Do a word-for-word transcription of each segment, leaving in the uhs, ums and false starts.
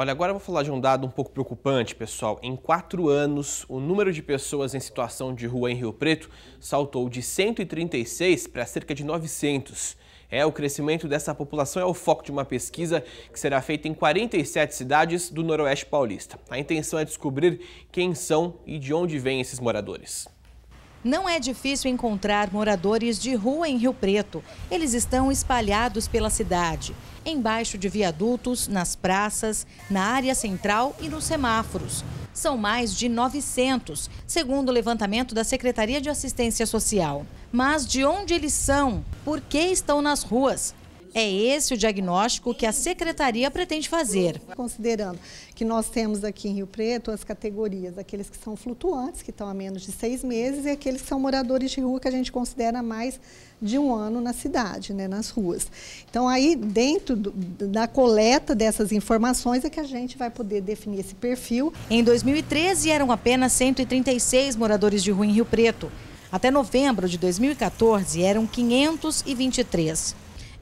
Olha, agora eu vou falar de um dado um pouco preocupante, pessoal. Em quatro anos, o número de pessoas em situação de rua em Rio Preto saltou de cento e trinta e seis para cerca de novecentos. É, o crescimento dessa população é o foco de uma pesquisa que será feita em quarenta e sete cidades do Noroeste Paulista. A intenção é descobrir quem são e de onde vêm esses moradores. Não é difícil encontrar moradores de rua em Rio Preto. Eles estão espalhados pela cidade, embaixo de viadutos, nas praças, na área central e nos semáforos. São mais de novecentos, segundo o levantamento da Secretaria de Assistência Social. Mas de onde eles são? Por que estão nas ruas? É esse o diagnóstico que a Secretaria pretende fazer. Considerando que nós temos aqui em Rio Preto as categorias, aqueles que são flutuantes, que estão há menos de seis meses, e aqueles que são moradores de rua, que a gente considera mais de um ano na cidade, né, nas ruas. Então, aí, dentro do, da coleta dessas informações é que a gente vai poder definir esse perfil. Em dois mil e treze, eram apenas cento e trinta e seis moradores de rua em Rio Preto. Até novembro de dois mil e quatorze, eram quinhentos e vinte e três.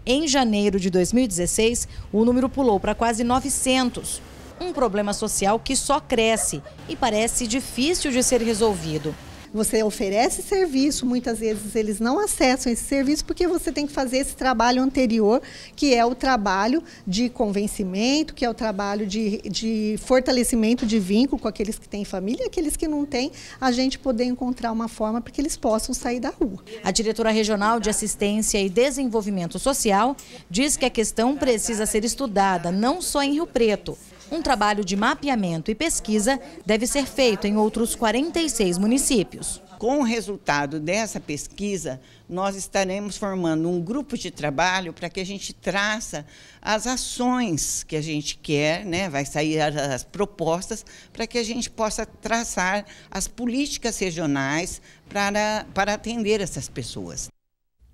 Em janeiro de dois mil e dezesseis, o número pulou para quase novecentos. Um problema social que só cresce e parece difícil de ser resolvido. Você oferece serviço, muitas vezes eles não acessam esse serviço porque você tem que fazer esse trabalho anterior, que é o trabalho de convencimento, que é o trabalho de, de fortalecimento de vínculo com aqueles que têm família e aqueles que não têm, a gente poder encontrar uma forma para que eles possam sair da rua. A diretora regional de Assistência e Desenvolvimento Social diz que a questão precisa ser estudada não só em Rio Preto. Um trabalho de mapeamento e pesquisa deve ser feito em outros quarenta e seis municípios. Com o resultado dessa pesquisa, nós estaremos formando um grupo de trabalho para que a gente traça as ações que a gente quer, né? Vai sair as propostas para que a gente possa traçar as políticas regionais para, para atender essas pessoas.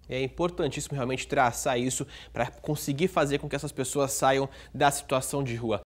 É importantíssimo realmente traçar isso para conseguir fazer com que essas pessoas saiam da situação de rua.